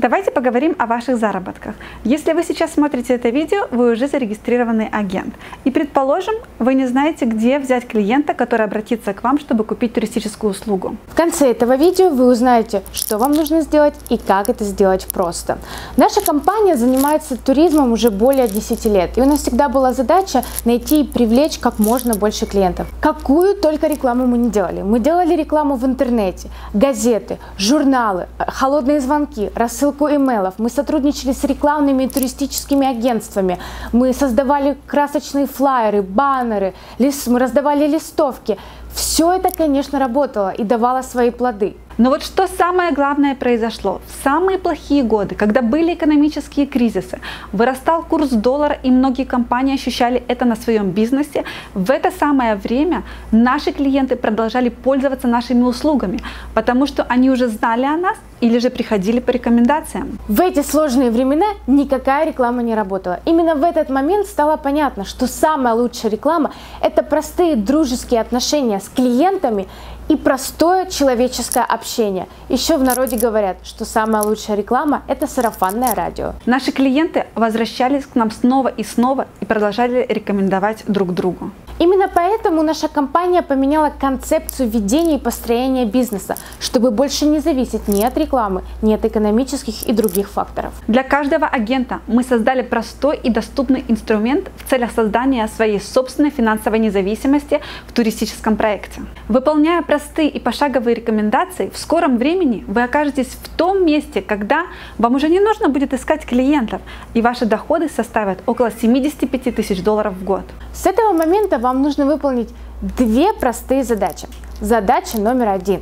Давайте поговорим о ваших заработках. Если вы сейчас смотрите это видео, вы уже зарегистрированный агент. И предположим, вы не знаете, где взять клиента, который обратится к вам, чтобы купить туристическую услугу. В конце этого видео вы узнаете, что вам нужно сделать и как это сделать просто. Наша компания занимается туризмом уже более 10 лет. И у нас всегда была задача найти и привлечь как можно больше клиентов. Какую только рекламу мы не делали. Мы делали рекламу в интернете, газеты, журналы, холодные звонки, рассылки имейлов, мы сотрудничали с рекламными и туристическими агентствами, мы создавали красочные флаеры, баннеры, мы раздавали листовки. Все это, конечно, работало и давало свои плоды. Но вот что самое главное произошло? В самые плохие годы, когда были экономические кризисы, вырастал курс доллара, и многие компании ощущали это на своем бизнесе, в это самое время наши клиенты продолжали пользоваться нашими услугами, потому что они уже знали о нас или же приходили по рекомендациям. В эти сложные времена никакая реклама не работала. Именно в этот момент стало понятно, что самая лучшая реклама – это простые дружеские отношения с клиентами и простое человеческое общение. Еще в народе говорят, что самая лучшая реклама – это сарафанное радио. Наши клиенты возвращались к нам снова и снова и продолжали рекомендовать друг другу. Именно поэтому наша компания поменяла концепцию ведения и построения бизнеса, чтобы больше не зависеть ни от рекламы, ни от экономических и других факторов. Для каждого агента мы создали простой и доступный инструмент в целях создания своей собственной финансовой независимости в туристическом проекте. Выполняя простые и пошаговые рекомендации, в скором времени вы окажетесь в том месте, когда вам уже не нужно будет искать клиентов, и ваши доходы составят около 75 тысяч долларов в год. С этого момента вам нужно выполнить две простые задачи. Задача номер один.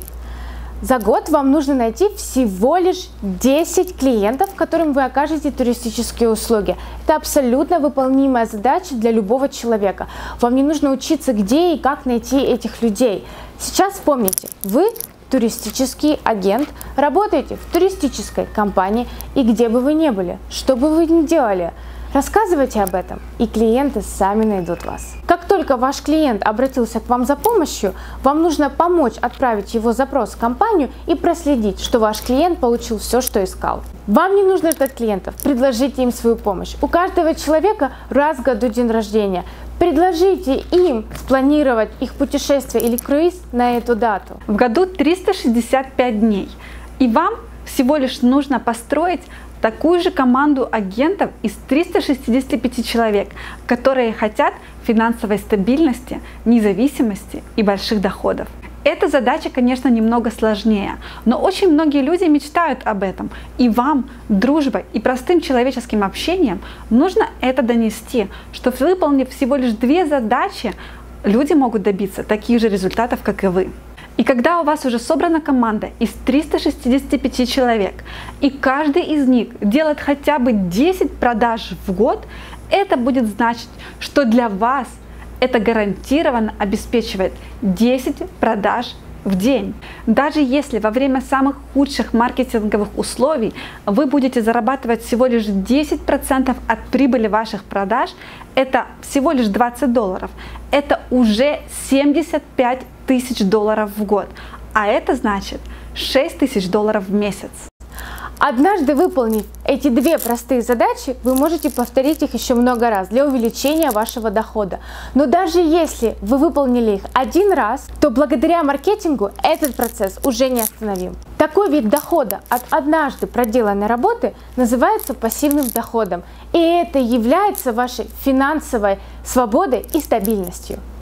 За год вам нужно найти всего лишь 10 клиентов, которым вы окажете туристические услуги. Это абсолютно выполнимая задача для любого человека. Вам не нужно учиться, где и как найти этих людей. Сейчас помните, вы туристический агент, работаете в туристической компании, и где бы вы ни были, что бы вы ни делали, рассказывайте об этом, и клиенты сами найдут вас. Как только ваш клиент обратился к вам за помощью, вам нужно помочь отправить его запрос в компанию и проследить, что ваш клиент получил все, что искал. Вам не нужно ждать клиентов, предложите им свою помощь. У каждого человека раз в году день рождения. Предложите им спланировать их путешествие или круиз на эту дату. В году 365 дней, и вам всего лишь нужно построить такую же команду агентов из 365 человек, которые хотят финансовой стабильности, независимости и больших доходов. Эта задача, конечно, немного сложнее, но очень многие люди мечтают об этом, и вам дружбой и простым человеческим общением нужно это донести, что выполнив всего лишь две задачи, люди могут добиться таких же результатов, как и вы. И когда у вас уже собрана команда из 365 человек, и каждый из них делает хотя бы 10 продаж в год, это будет значить, что для вас это гарантированно обеспечивает 10 продаж в день. Даже если во время самых худших маркетинговых условий вы будете зарабатывать всего лишь 10% от прибыли ваших продаж, это всего лишь 20 долларов, это уже 75 тысяч долларов в год, а это значит 6 тысяч долларов в месяц. Однажды выполнив эти две простые задачи, вы можете повторить их еще много раз для увеличения вашего дохода. Но даже если вы выполнили их один раз, то благодаря маркетингу этот процесс уже не остановим. Такой вид дохода от однажды проделанной работы называется пассивным доходом. И это является вашей финансовой свободой и стабильностью.